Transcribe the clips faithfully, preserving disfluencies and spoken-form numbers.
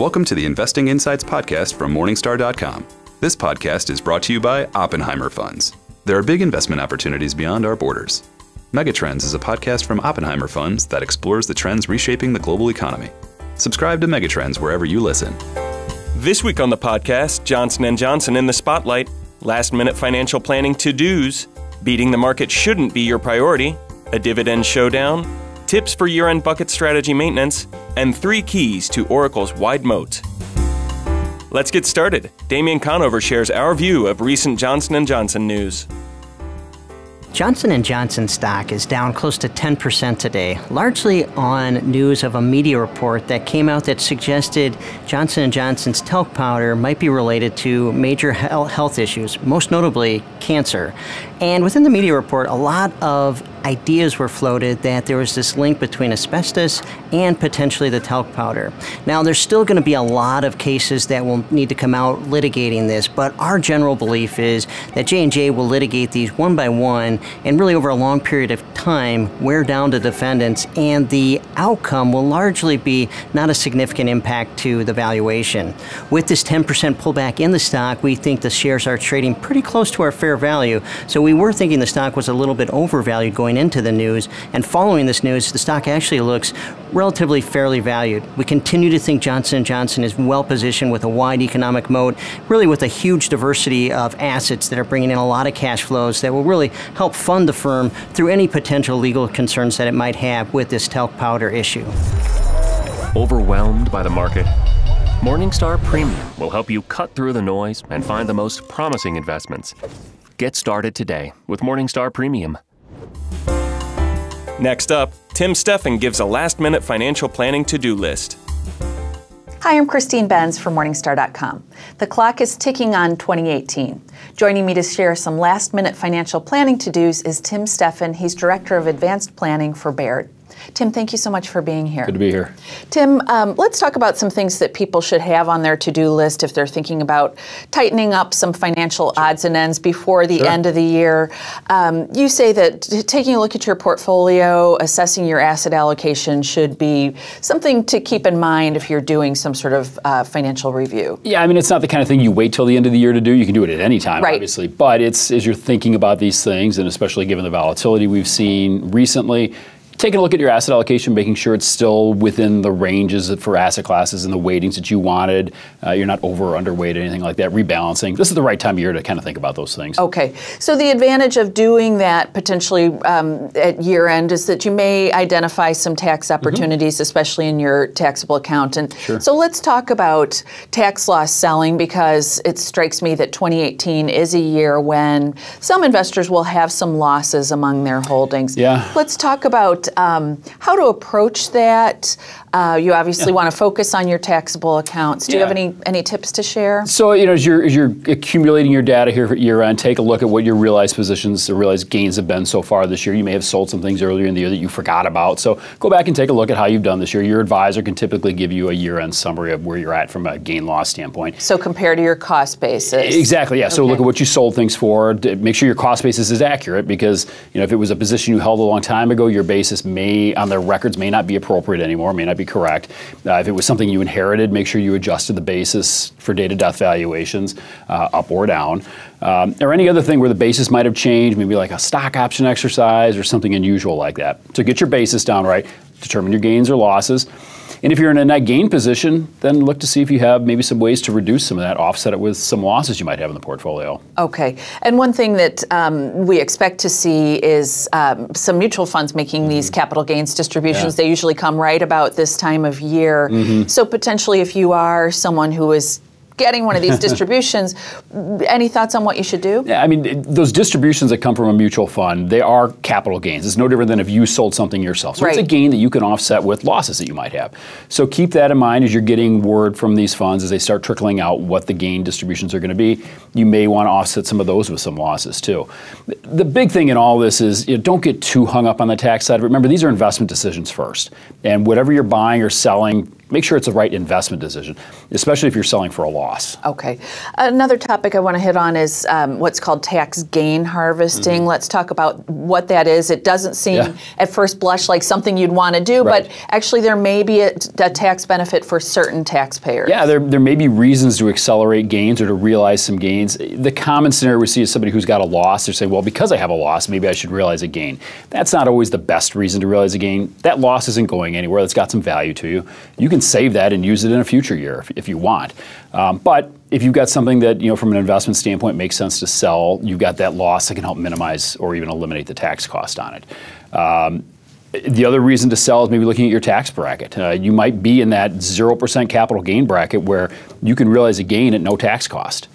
Welcome to the Investing Insights podcast from Morningstar dot com. This podcast is brought to you by Oppenheimer Funds. There are big investment opportunities beyond our borders. Megatrends is a podcast from Oppenheimer Funds that explores the trends reshaping the global economy. Subscribe to Megatrends wherever you listen. This week on the podcast, Johnson and Johnson in the spotlight, last-minute financial planning to-dos, beating the market shouldn't be your priority, a dividend showdown, tips for year-end bucket strategy maintenance, and three keys to Oracle's wide moat. Let's get started. Damian Conover shares our view of recent Johnson and Johnson news. Johnson and Johnson stock is down close to ten percent today, largely on news of a media report that came out that suggested Johnson and Johnson's talc powder might be related to major health issues, most notably cancer. And within the media report, a lot of ideas were floated that there was this link between asbestos and potentially the talc powder. Now, there's still going to be a lot of cases that will need to come out litigating this, but our general belief is that J and J will litigate these one by one, and really over a long period of time wear down the defendants, and the outcome will largely be not a significant impact to the valuation. With this ten percent pullback in the stock, we think the shares are trading pretty close to our fair value, so we were thinking the stock was a little bit overvalued going into the news, and following this news, the stock actually looks relatively fairly valued. We continue to think Johnson and Johnson is well positioned with a wide economic moat, really with a huge diversity of assets that are bringing in a lot of cash flows that will really help fund the firm through any potential legal concerns that it might have with this talc powder issue. Overwhelmed by the market? Morningstar Premium will help you cut through the noise and find the most promising investments. Get started today with Morningstar Premium. Next up, Tim Steffen gives a last-minute financial planning to-do list. Hi, I'm Christine Benz from Morningstar dot com. The clock is ticking on twenty eighteen. Joining me to share some last-minute financial planning to-dos is Tim Steffen. He's Director of Advanced Planning for Baird. Tim, thank you so much for being here. Good to be here. Tim, um, let's talk about some things that people should have on their to-do list if they're thinking about tightening up some financial sure. odds and ends before the sure. end of the year. Um, you say that taking a look at your portfolio, assessing your asset allocation should be something to keep in mind if you're doing some sort of uh, financial review. Yeah, I mean, it's not the kind of thing you wait till the end of the year to do. You can do it at any time, right. obviously. But it's as you're thinking about these things, and especially given the volatility we've seen recently, taking a look at your asset allocation, making sure it's still within the ranges for asset classes and the weightings that you wanted. Uh, you're not over or underweight, anything like that, rebalancing. This is the right time of year to kind of think about those things. Okay. So the advantage of doing that potentially um, at year end is that you may identify some tax opportunities, mm-hmm. especially in your taxable account. And sure. so let's talk about tax loss selling, because it strikes me that twenty eighteen is a year when some investors will have some losses among their holdings. Yeah. Let's talk about Um, how to approach that. Uh, you obviously yeah. want to focus on your taxable accounts. Do yeah. you have any any tips to share? So, you know, as you're, as you're accumulating your data here year on, take a look at what your realized positions, the realized gains have been so far this year. You may have sold some things earlier in the year that you forgot about. So go back and take a look at how you've done this year. Your advisor can typically give you a year-end summary of where you're at from a gain-loss standpoint. So compare to your cost basis. Exactly, yeah. Okay. So look at what you sold things for. Make sure your cost basis is accurate, because, you know, if it was a position you held a long time ago, your basis may, on their records, may not be appropriate anymore, may not be correct. Uh, if it was something you inherited, make sure you adjusted the basis for date-of-death valuations uh, up or down. Um, or any other thing where the basis might have changed, maybe like a stock option exercise or something unusual like that. So get your basis down right, determine your gains or losses. And if you're in a net gain position, then look to see if you have maybe some ways to reduce some of that, offset it with some losses you might have in the portfolio. Okay. And one thing that um, we expect to see is um, some mutual funds making mm-hmm. these capital gains distributions. Yeah. They usually come right about this time of year. Mm-hmm. So potentially if you are someone who is getting one of these distributions, any thoughts on what you should do? Yeah, I mean, those distributions that come from a mutual fund, they are capital gains. It's no different than if you sold something yourself. So right. it's a gain that you can offset with losses that you might have. So keep that in mind as you're getting word from these funds, as they start trickling out what the gain distributions are going to be. You may want to offset some of those with some losses too. The big thing in all this is, you know, don't get too hung up on the tax side. Remember, these are investment decisions first. And whatever you're buying or selling, make sure it's the right investment decision, especially if you're selling for a loss. Okay. Another topic I want to hit on is um, what's called tax gain harvesting. Mm-hmm. Let's talk about what that is. It doesn't seem yeah. at first blush like something you'd want to do, right. but actually there may be a, a tax benefit for certain taxpayers. Yeah, there, there may be reasons to accelerate gains or to realize some gains. The common scenario we see is somebody who's got a loss. They're saying, well, because I have a loss, maybe I should realize a gain. That's not always the best reason to realize a gain. That loss isn't going anywhere. That's got some value to you. You can save that and use it in a future year if, if you want. Um, but if you've got something that, you know, from an investment standpoint makes sense to sell, you've got that loss that can help minimize or even eliminate the tax cost on it. Um, the other reason to sell is maybe looking at your tax bracket. Uh, you might be in that zero percent capital gain bracket where you can realize a gain at no tax cost.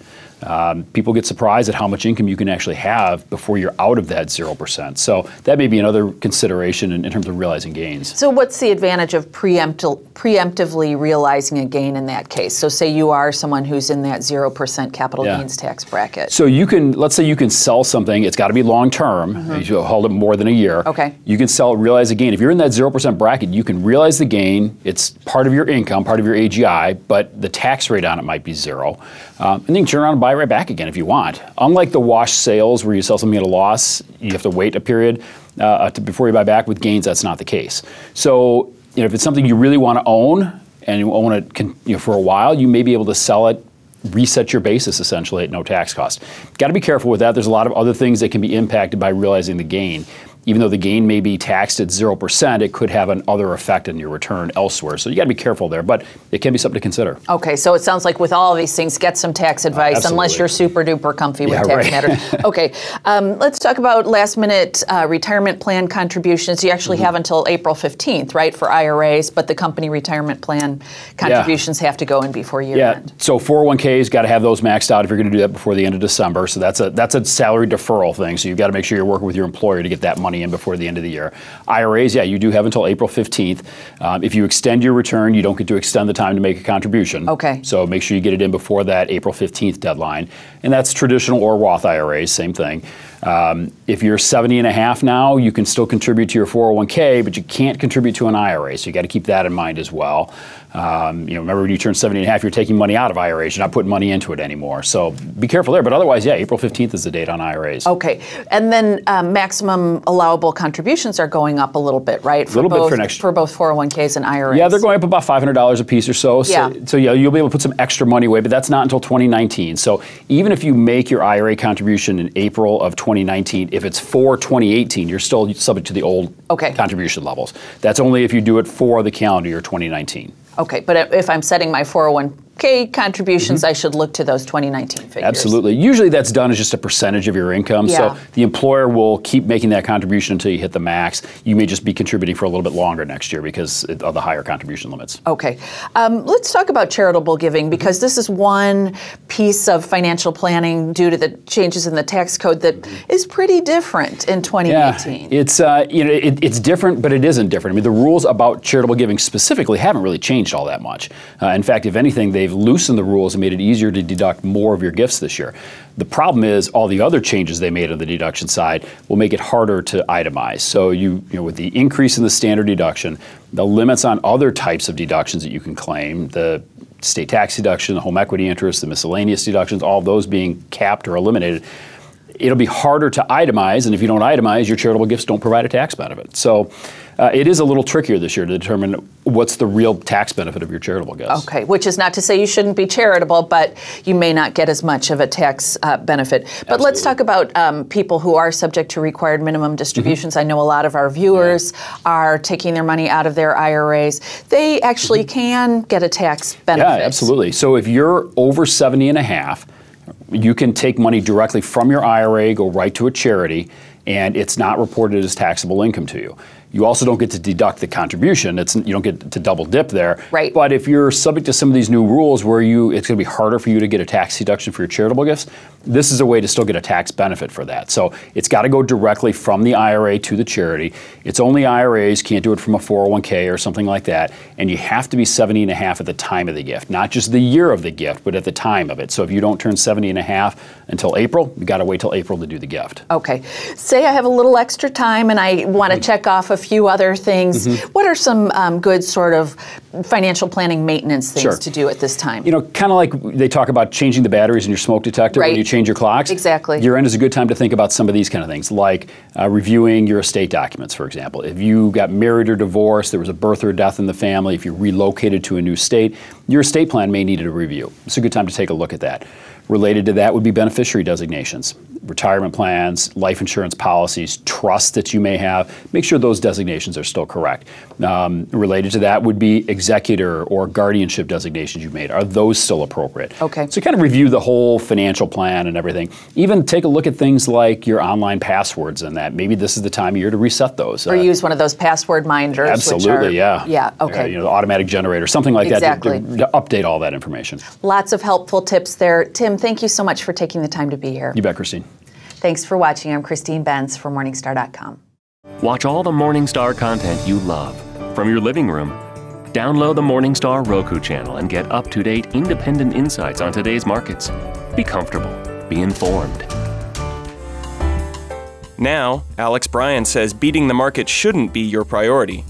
Um, people get surprised at how much income you can actually have before you're out of that zero percent. So that may be another consideration in, in terms of realizing gains. So what's the advantage of preempti- preemptively realizing a gain in that case? So say you are someone who's in that zero percent capital yeah. gains tax bracket. So you can, let's say you can sell something, it's got to be long term, mm-hmm. you hold it more than a year. Okay. You can sell, realize a gain. If you're in that zero percent bracket, you can realize the gain, it's part of your income, part of your A G I, but the tax rate on it might be zero. Um, and then you can turn around and buy buy right back again if you want. Unlike the wash sales where you sell something at a loss, you have to wait a period uh, to, before you buy back. With gains, that's not the case. So you know, if it's something you really want to own and you own it you know, for a while, you may be able to sell it, reset your basis essentially at no tax cost. Got to be careful with that. There's a lot of other things that can be impacted by realizing the gain. Even though the gain may be taxed at zero percent, it could have an other effect on your return elsewhere. So you gotta be careful there, but it can be something to consider. Okay, so it sounds like with all of these things, get some tax advice, uh, unless you're super duper comfy with yeah, tax right. matters. Okay, um, let's talk about last minute uh, retirement plan contributions. You actually mm-hmm. have until April fifteenth, right, for I R As, but the company retirement plan contributions yeah. have to go in before year yeah. end. So four oh one K's gotta have those maxed out if you're gonna do that before the end of December. So that's a, that's a salary deferral thing. So you've gotta make sure you're working with your employer to get that money in before the end of the year. I R As, yeah, you do have until April fifteenth. Um, if you extend your return, you don't get to extend the time to make a contribution. Okay. So make sure you get it in before that April fifteenth deadline. And that's traditional or Roth I R As, same thing. Um, if you're seventy and a half now, you can still contribute to your four oh one K, but you can't contribute to an I R A. So you got to keep that in mind as well. Um, you know, remember when you turn seventy and a half, you're taking money out of I R As. You're not putting money into it anymore. So be careful there. But otherwise, yeah, April fifteenth is the date on I R As. Okay. And then um, maximum allowable contributions are going up a little bit, right? A little both, bit for next year. For both four oh one Ks and I R As. Yeah, they're going up about five hundred dollars a piece or so. So yeah. so yeah, you'll be able to put some extra money away, but that's not until twenty nineteen. So even if you make your I R A contribution in April of twenty nineteen, if it's for twenty eighteen, you're still subject to the old okay. contribution levels. That's only if you do it for the calendar year twenty nineteen. Okay, but if I'm setting my four oh one K contributions, mm-hmm. I should look to those twenty nineteen figures. Absolutely. Usually that's done as just a percentage of your income. Yeah. So the employer will keep making that contribution until you hit the max. You may just be contributing for a little bit longer next year because of the higher contribution limits. Okay. Um, let's talk about charitable giving, because this is one piece of financial planning due to the changes in the tax code that mm-hmm. is pretty different in twenty eighteen. Yeah, it's, uh, you know, it, it's different, but it isn't different. I mean, the rules about charitable giving specifically haven't really changed all that much. Uh, in fact, if anything, they They've loosened the rules and made it easier to deduct more of your gifts this year. The problem is all the other changes they made on the deduction side will make it harder to itemize. So you, you know, with the increase in the standard deduction, the limits on other types of deductions that you can claim, the state tax deduction, the home equity interest, the miscellaneous deductions, all those being capped or eliminated, it'll be harder to itemize, and if you don't itemize, your charitable gifts don't provide a tax benefit. So uh, it is a little trickier this year to determine what's the real tax benefit of your charitable gifts. Okay, which is not to say you shouldn't be charitable, but you may not get as much of a tax uh, benefit. But absolutely. Let's talk about um, people who are subject to required minimum distributions. Mm-hmm. I know a lot of our viewers yeah. are taking their money out of their I R As. They actually mm-hmm. can get a tax benefit. Yeah, absolutely. So if you're over seventy and a half, you can take money directly from your I R A, go right to a charity, and it's not reported as taxable income to you. You also don't get to deduct the contribution. It's, you don't get to double dip there. Right. But if you're subject to some of these new rules where you, it's going to be harder for you to get a tax deduction for your charitable gifts, this is a way to still get a tax benefit for that. So it's got to go directly from the I R A to the charity. It's only I R As, can't do it from a four oh one K or something like that. And you have to be seventy and a half at the time of the gift, not just the year of the gift, but at the time of it. So if you don't turn seventy and a half until April, you got to wait till April to do the gift. Okay. Say I have a little extra time and I want to check off a few other things. Mm-hmm. What are some um, good sort of financial planning maintenance things sure. to do at this time. You know, kind of like they talk about changing the batteries in your smoke detector right. when you change your clocks. Exactly. Year end is a good time to think about some of these kind of things, like uh, reviewing your estate documents, for example. If you got married or divorced, there was a birth or death in the family, if you relocated to a new state, your estate plan may need a review. It's a good time to take a look at that. Related to that would be beneficiary designations, retirement plans, life insurance policies, trusts that you may have. Make sure those designations are still correct. Um, related to that would be executor or guardianship designations you made. Are those still appropriate? Okay. So kind of review the whole financial plan and everything. Even take a look at things like your online passwords and that. Maybe this is the time of year to reset those. Or uh, use one of those password minders. Absolutely, which are, yeah. Yeah, okay. Uh, you know, the automatic generator, something like exactly. that to, to, to update all that information. Lots of helpful tips there. Tim, thank you so much for taking the time to be here. You bet, Christine. Thanks for watching. I'm Christine Benz for Morningstar dot com. Watch all the Morningstar content you love from your living room. Download the Morningstar Roku channel and get up-to-date, independent insights on today's markets. Be comfortable. Be informed. Now, Alex Bryan says beating the market shouldn't be your priority.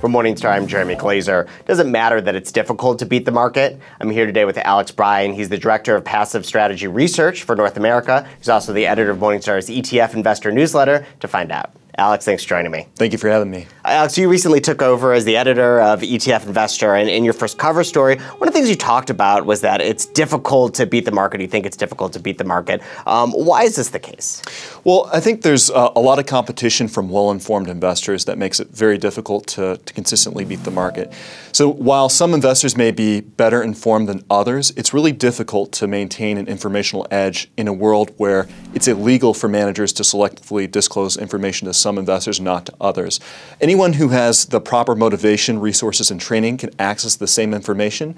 For Morningstar, I'm Jeremy Glazer. Doesn't matter that it's difficult to beat the market. I'm here today with Alex Bryan. He's the Director of Passive Strategy Research for North America. He's also the editor of Morningstar's E T F Investor Newsletter to find out. Alex, thanks for joining me. Thank you for having me. Alex, you recently took over as the editor of E T F Investor, and in your first cover story, one of the things you talked about was that it's difficult to beat the market. You think it's difficult to beat the market. Um, why is this the case? Well, I think there's uh, a lot of competition from well-informed investors that makes it very difficult to, to consistently beat the market. So while some investors may be better informed than others, it's really difficult to maintain an informational edge in a world where it's illegal for managers to selectively disclose information to some investors, not to others. Anyone who has the proper motivation, resources, and training can access the same information,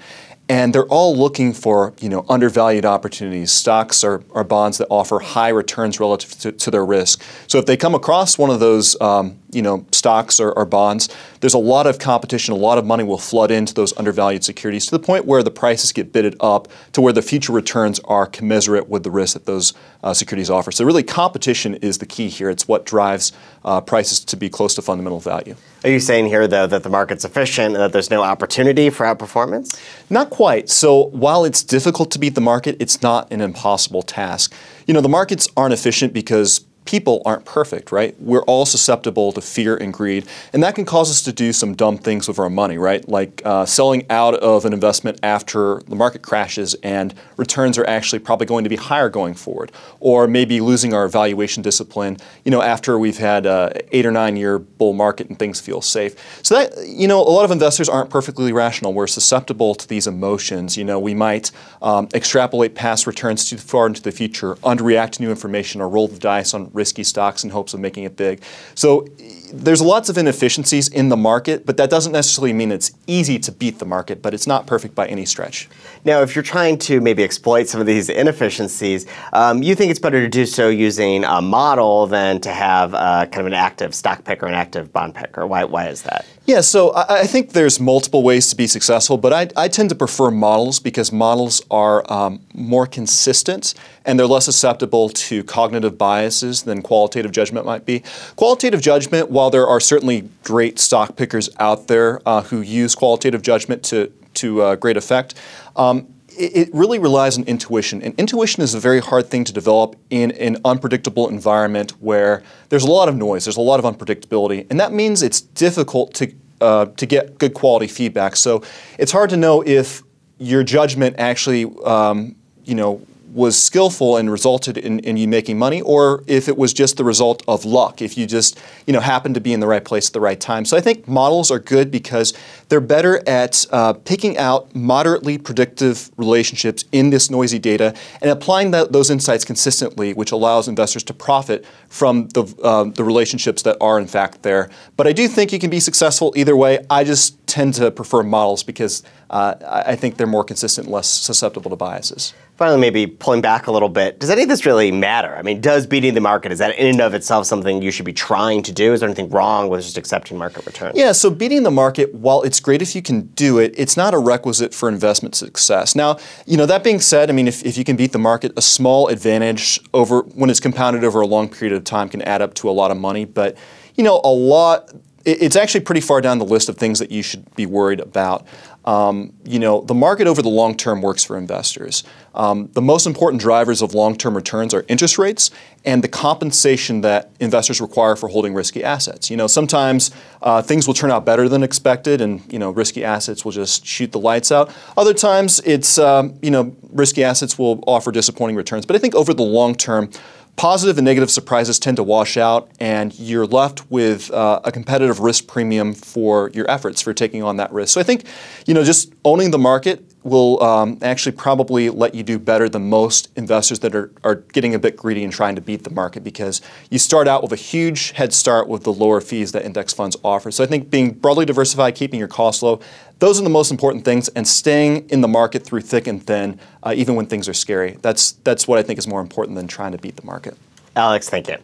and they're all looking for, you know, undervalued opportunities, stocks or, or bonds that offer high returns relative to, to their risk. So if they come across one of those, um, you know, stocks or, or bonds, there's a lot of competition. A lot of money will flood into those undervalued securities to the point where the prices get bidded up to where the future returns are commensurate with the risk that those uh, securities offer. So really, competition is the key here. It's what drives uh, prices to be close to fundamental value. Are you saying here, though, that the market's efficient and that there's no opportunity for outperformance? Not quite. So while it's difficult to beat the market, it's not an impossible task. You know, the markets aren't efficient because people aren't perfect, right? We're all susceptible to fear and greed, and that can cause us to do some dumb things with our money, right? Like uh, selling out of an investment after the market crashes and returns are actually probably going to be higher going forward, or maybe losing our valuation discipline, you know, after we've had a eight or nine year bull market and things feel safe. So that, you know, a lot of investors aren't perfectly rational. We're susceptible to these emotions. You know, we might um, extrapolate past returns too far into the future, underreact to new information, or roll the dice on risky stocks in hopes of making it big. So there's lots of inefficiencies in the market, but that doesn't necessarily mean it's easy to beat the market, but it's not perfect by any stretch. Now, if you're trying to maybe exploit some of these inefficiencies, um, you think it's better to do so using a model than to have uh, kind of an active stock picker or an active bond picker. Why, why is that? Yeah, so I, I think there's multiple ways to be successful, but I, I tend to prefer models because models are um, more consistent and they're less susceptible to cognitive biases than qualitative judgment might be. Qualitative judgment, while there are certainly great stock pickers out there uh, who use qualitative judgment to, to uh, great effect, um, it, it really relies on intuition. And intuition is a very hard thing to develop in an unpredictable environment where there's a lot of noise, there's a lot of unpredictability, and that means it's difficult to, uh, to get good quality feedback. So it's hard to know if your judgment actually, um, you know, was skillful and resulted in, in you making money, or if it was just the result of luck, if you just, you know, happened to be in the right place at the right time. So I think models are good because they're better at uh, picking out moderately predictive relationships in this noisy data and applying that, those insights consistently, which allows investors to profit from the, uh, the relationships that are in fact there. But I do think you can be successful either way. I just tend to prefer models because uh, I think they're more consistent, less susceptible to biases. Finally, maybe pulling back a little bit, does any of this really matter? I mean, does beating the market, is that in and of itself something you should be trying to do? Is there anything wrong with just accepting market returns? Yeah, so beating the market, while it's great if you can do it, it's not a requisite for investment success. Now, you know, that being said, I mean, if, if you can beat the market, a small advantage over when it's compounded over a long period of time can add up to a lot of money. But, you know, a lot it's actually pretty far down the list of things that you should be worried about. Um, you know, the market over the long term works for investors. Um, the most important drivers of long-term returns are interest rates and the compensation that investors require for holding risky assets. You know, sometimes uh, things will turn out better than expected, and you know, risky assets will just shoot the lights out. Other times, it's um, you know, risky assets will offer disappointing returns. But I think over the long term, positive and negative surprises tend to wash out, and you're left with uh, a competitive risk premium for your efforts for taking on that risk. So I think, you know, just owning the market will um, actually probably let you do better than most investors that are, are getting a bit greedy and trying to beat the market, because you start out with a huge head start with the lower fees that index funds offer. So I think being broadly diversified, keeping your costs low, those are the most important things, and staying in the market through thick and thin, uh, even when things are scary. That's, that's what I think is more important than trying to beat the market. Alex, thank you.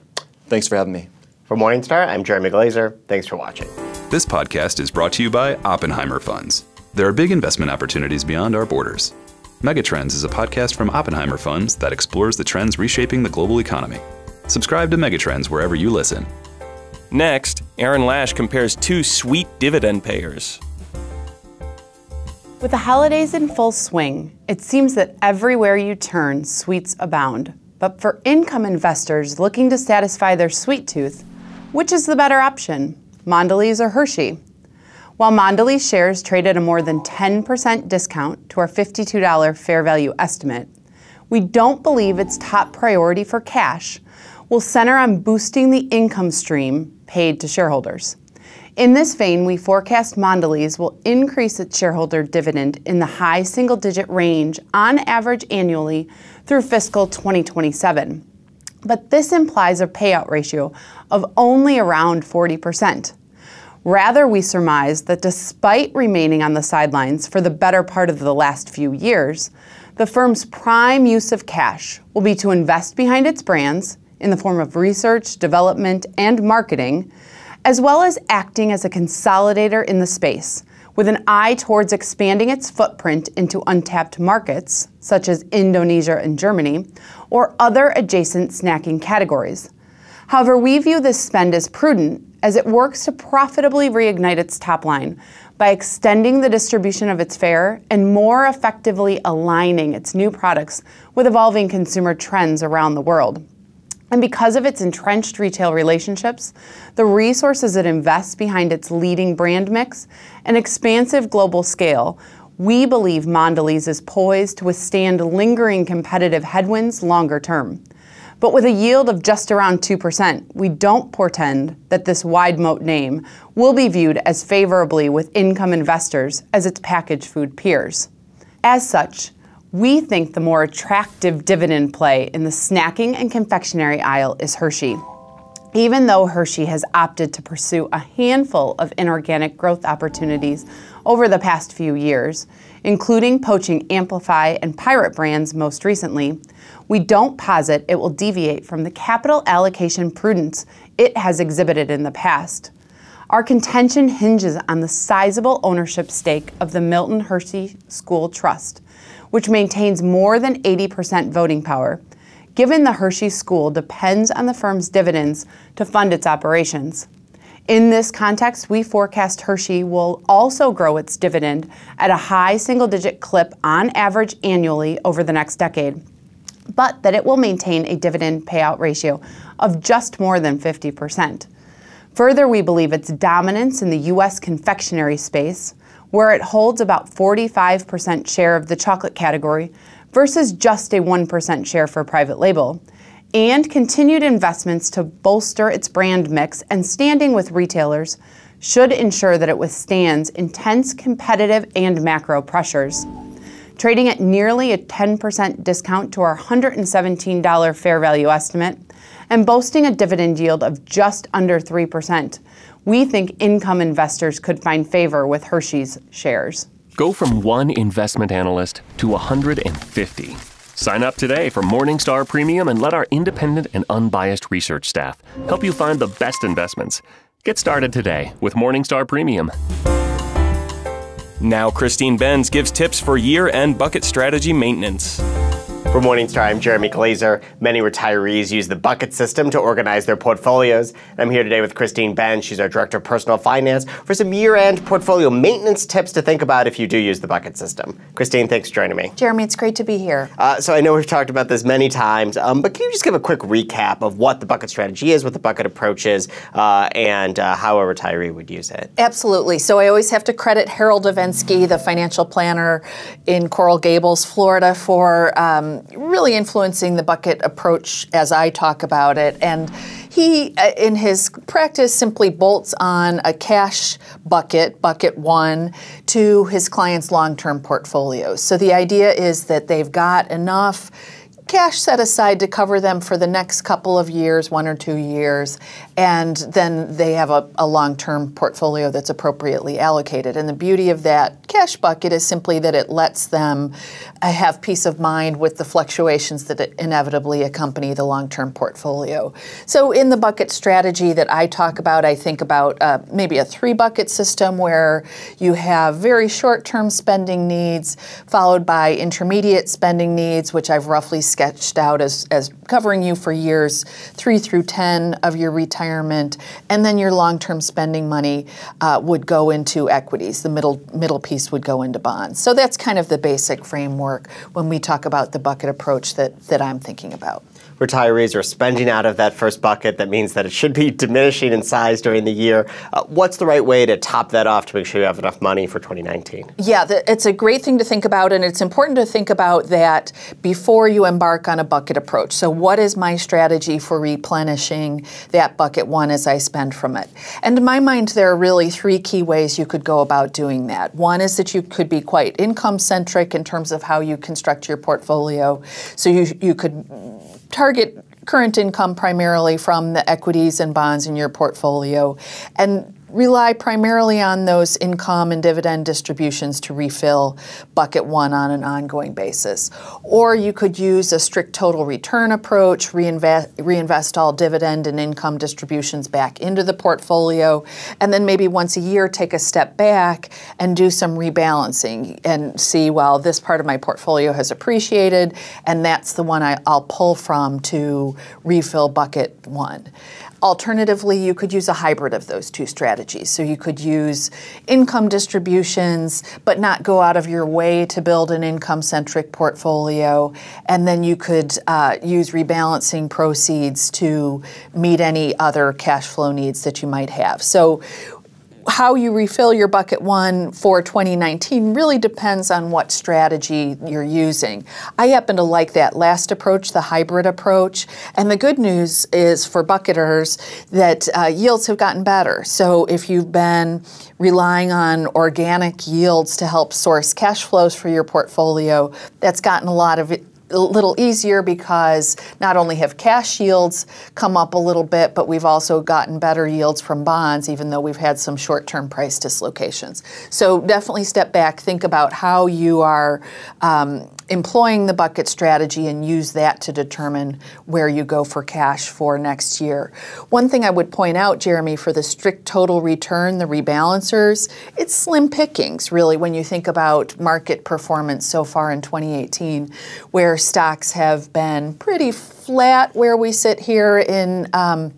Thanks for having me. For Morningstar, I'm Jeremy Glazer. Thanks for watching. This podcast is brought to you by Oppenheimer Funds. There are big investment opportunities beyond our borders. Megatrends is a podcast from Oppenheimer Funds that explores the trends reshaping the global economy. Subscribe to Megatrends wherever you listen. Next, Aaron Lash compares two sweet dividend payers. With the holidays in full swing, it seems that everywhere you turn, sweets abound. But for income investors looking to satisfy their sweet tooth, which is the better option, Mondelez or Hershey? While Mondelez shares traded a more than ten percent discount to our fifty-two dollar fair value estimate, we don't believe its top priority for cash will center on boosting the income stream paid to shareholders. In this vein, we forecast Mondelez will increase its shareholder dividend in the high single-digit range on average annually through fiscal twenty twenty-seven. But this implies a payout ratio of only around forty percent. Rather, we surmise that despite remaining on the sidelines for the better part of the last few years, the firm's prime use of cash will be to invest behind its brands in the form of research, development, and marketing, as well as acting as a consolidator in the space, with an eye towards expanding its footprint into untapped markets, such as Indonesia and Germany, or other adjacent snacking categories. However, we view this spend as prudent, as it works to profitably reignite its top line by extending the distribution of its fare and more effectively aligning its new products with evolving consumer trends around the world. And because of its entrenched retail relationships, the resources it invests behind its leading brand mix, and expansive global scale, we believe Mondelez is poised to withstand lingering competitive headwinds longer term. But with a yield of just around two percent, we don't portend that this wide moat name will be viewed as favorably with income investors as its packaged food peers. As such, we think the more attractive dividend play in the snacking and confectionery aisle is Hershey. Even though Hershey has opted to pursue a handful of inorganic growth opportunities over the past few years, including poaching Amplify and Pirate Brands most recently, we don't posit it will deviate from the capital allocation prudence it has exhibited in the past. Our contention hinges on the sizable ownership stake of the Milton Hershey School Trust, which maintains more than eighty percent voting power, given the Hershey School depends on the firm's dividends to fund its operations. In this context, we forecast Hershey will also grow its dividend at a high single-digit clip on average annually over the next decade, but that it will maintain a dividend payout ratio of just more than fifty percent. Further, we believe its dominance in the U S confectionery space, where it holds about forty-five percent share of the chocolate category versus just a one percent share for private label, and continued investments to bolster its brand mix and standing with retailers should ensure that it withstands intense competitive and macro pressures. Trading at nearly a ten percent discount to our one hundred seventeen dollar fair value estimate and boasting a dividend yield of just under three percent, we think income investors could find favor with Hershey's shares. Go from one investment analyst to one hundred fifty. Sign up today for Morningstar Premium and let our independent and unbiased research staff help you find the best investments. Get started today with Morningstar Premium. Now Christine Benz gives tips for year-end bucket strategy maintenance. For Morningstar, I'm Jeremy Glazer. Many retirees use the bucket system to organize their portfolios. And I'm here today with Christine Benz. She's our Director of Personal Finance for some year-end portfolio maintenance tips to think about if you do use the bucket system. Christine, thanks for joining me. Jeremy, it's great to be here. Uh, so I know we've talked about this many times, um, but can you just give a quick recap of what the bucket strategy is, what the bucket approach is, uh, and uh, how a retiree would use it? Absolutely. So I always have to credit Harold Evansky, the financial planner in Coral Gables, Florida, for um, really influencing the bucket approach as I talk about it. And he, in his practice, simply bolts on a cash bucket, bucket one, to his clients' long-term portfolios. So the idea is that they've got enough cash set aside to cover them for the next couple of years, one or two years, and then they have a, a long-term portfolio that's appropriately allocated. And the beauty of that cash bucket is simply that it lets them have peace of mind with the fluctuations that inevitably accompany the long-term portfolio. So in the bucket strategy that I talk about, I think about uh, maybe a three-bucket system where you have very short-term spending needs followed by intermediate spending needs, which I've roughly sketched out as, as covering you for years three through ten of your retirement, and then your long-term spending money uh, would go into equities. The middle middle piece would go into bonds. So that's kind of the basic framework when we talk about the bucket approach that, that I'm thinking about. Retirees are spending out of that first bucket. That means that it should be diminishing in size during the year. Uh, what's the right way to top that off to make sure you have enough money for twenty nineteen? Yeah, the, it's a great thing to think about, and it's important to think about that before you embark on a bucket approach. So what is my strategy for replenishing that bucket one as I spend from it? And in my mind, there are really three key ways you could go about doing that. One is that you could be quite income-centric in terms of how you construct your portfolio. So you, you could target current income primarily from the equities and bonds in your portfolio and rely primarily on those income and dividend distributions to refill bucket one on an ongoing basis. Or you could use a strict total return approach, reinvest, reinvest all dividend and income distributions back into the portfolio, and then maybe once a year take a step back and do some rebalancing and see, well, this part of my portfolio has appreciated, and that's the one I, I'll pull from to refill bucket one. Alternatively, you could use a hybrid of those two strategies. So you could use income distributions, but not go out of your way to build an income-centric portfolio. And then you could uh, use rebalancing proceeds to meet any other cash flow needs that you might have. So how you refill your bucket one for twenty nineteen really depends on what strategy you're using. I happen to like that last approach, the hybrid approach, and the good news is for bucketers that uh, yields have gotten better. So if you've been relying on organic yields to help source cash flows for your portfolio, that's gotten a lot of it a little easier because not only have cash yields come up a little bit, but we've also gotten better yields from bonds, even though we've had some short-term price dislocations. So definitely step back, think about how you are um, employing the bucket strategy and use that to determine where you go for cash for next year. One thing I would point out, Jeremy, for the strict total return, the rebalancers, it's slim pickings, really, when you think about market performance so far in twenty eighteen, where stocks have been pretty flat where we sit here in um,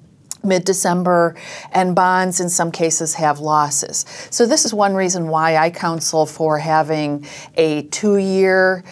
mid-December, and bonds in some cases have losses. So this is one reason why I counsel for having a two-year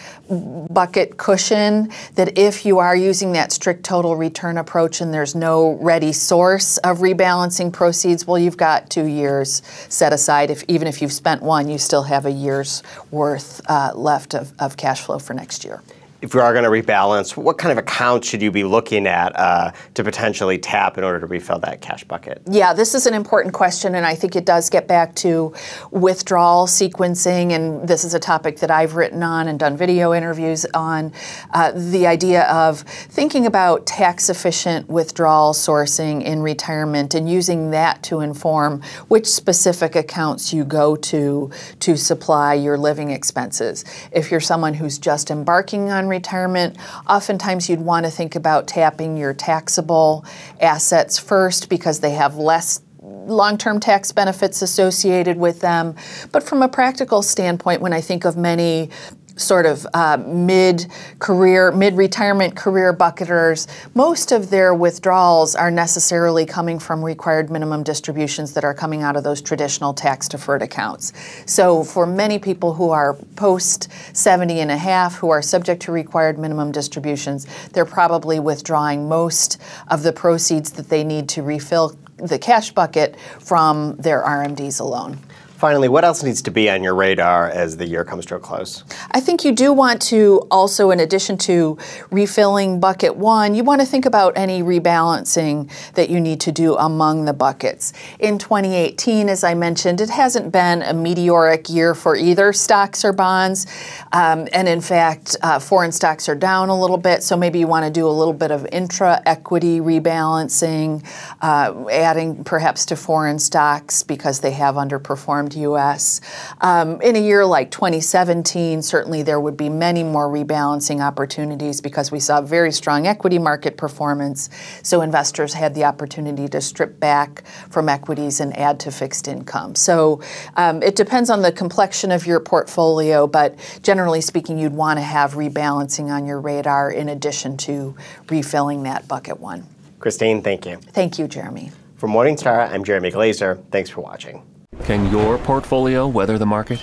bucket cushion, that if you are using that strict total return approach and there's no ready source of rebalancing proceeds, well, you've got two years set aside. If, even if you've spent one, you still have a year's worth uh, left of, of cash flow for next year. If you are going to rebalance, what kind of accounts should you be looking at uh, to potentially tap in order to refill that cash bucket? Yeah, this is an important question, and I think it does get back to withdrawal sequencing, and this is a topic that I've written on and done video interviews on, uh, the idea of thinking about tax-efficient withdrawal sourcing in retirement and using that to inform which specific accounts you go to to supply your living expenses. If you're someone who's just embarking on retirement, oftentimes you'd want to think about tapping your taxable assets first because they have less long-term tax benefits associated with them. But from a practical standpoint, when I think of many sort of uh, mid-career, mid-retirement career bucketers, most of their withdrawals are necessarily coming from required minimum distributions that are coming out of those traditional tax-deferred accounts. So for many people who are post seventy and a half, who are subject to required minimum distributions, they're probably withdrawing most of the proceeds that they need to refill the cash bucket from their R M Ds alone. Finally, what else needs to be on your radar as the year comes to a close? I think you do want to also, in addition to refilling bucket one, you want to think about any rebalancing that you need to do among the buckets. In twenty eighteen, as I mentioned, it hasn't been a meteoric year for either stocks or bonds. Um, and in fact, uh, foreign stocks are down a little bit, so maybe you want to do a little bit of intra-equity rebalancing, uh, adding perhaps to foreign stocks because they have underperformed U S Um, in a year like twenty seventeen, certainly there would be many more rebalancing opportunities because we saw very strong equity market performance. So investors had the opportunity to strip back from equities and add to fixed income. So um, it depends on the complexion of your portfolio, but generally speaking, you'd want to have rebalancing on your radar in addition to refilling that bucket one. Christine, thank you. Thank you, Jeremy. For Morningstar, I'm Jeremy Glazer. Thanks for watching. Can your portfolio weather the market?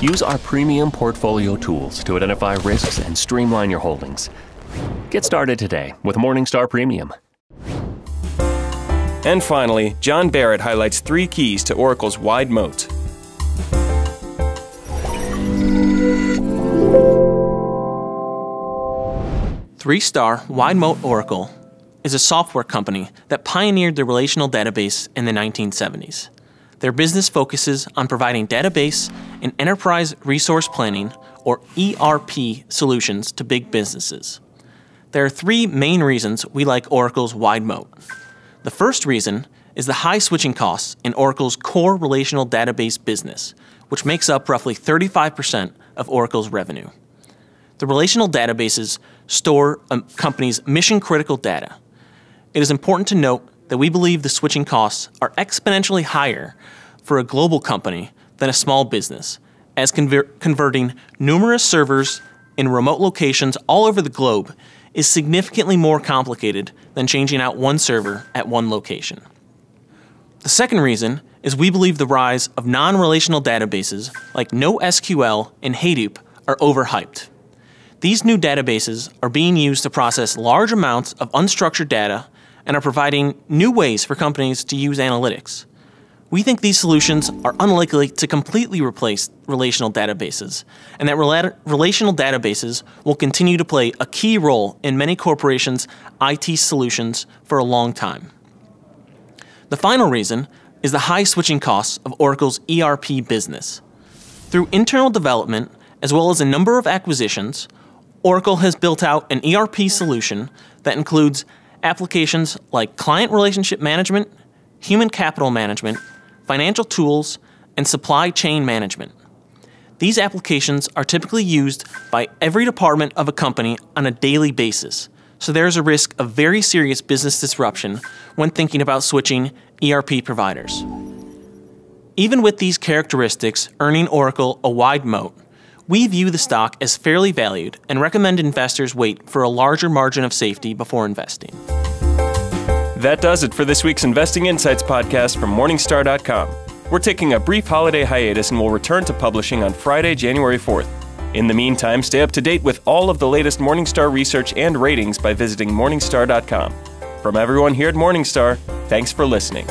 Use our premium portfolio tools to identify risks and streamline your holdings. Get started today with Morningstar Premium. And finally, John Barrett highlights three keys to Oracle's wide moat. Three-star Wide Moat Oracle is a software company that pioneered the relational database in the nineteen seventies. Their business focuses on providing database and enterprise resource planning, or E R P, solutions to big businesses. There are three main reasons we like Oracle's wide moat. The first reason is the high switching costs in Oracle's core relational database business, which makes up roughly thirty-five percent of Oracle's revenue. The relational databases store a company's mission-critical data. It is important to note that we believe the switching costs are exponentially higher for a global company than a small business, as conver converting numerous servers in remote locations all over the globe is significantly more complicated than changing out one server at one location. The second reason is we believe the rise of non-relational databases like NoSQL and Hadoop are overhyped. These new databases are being used to process large amounts of unstructured data and are providing new ways for companies to use analytics. We think these solutions are unlikely to completely replace relational databases, and that rela relational databases will continue to play a key role in many corporations' I T solutions for a long time. The final reason is the high switching costs of Oracle's E R P business. Through internal development, as well as a number of acquisitions, Oracle has built out an E R P solution that includes applications like client relationship management, human capital management, financial tools, and supply chain management. These applications are typically used by every department of a company on a daily basis, so there is a risk of very serious business disruption when thinking about switching E R P providers. Even with these characteristics earning Oracle a wide moat, we view the stock as fairly valued and recommend investors wait for a larger margin of safety before investing. That does it for this week's Investing Insights podcast from Morningstar dot com. We're taking a brief holiday hiatus and will return to publishing on Friday, January fourth. In the meantime, stay up to date with all of the latest Morningstar research and ratings by visiting Morningstar dot com. From everyone here at Morningstar, thanks for listening.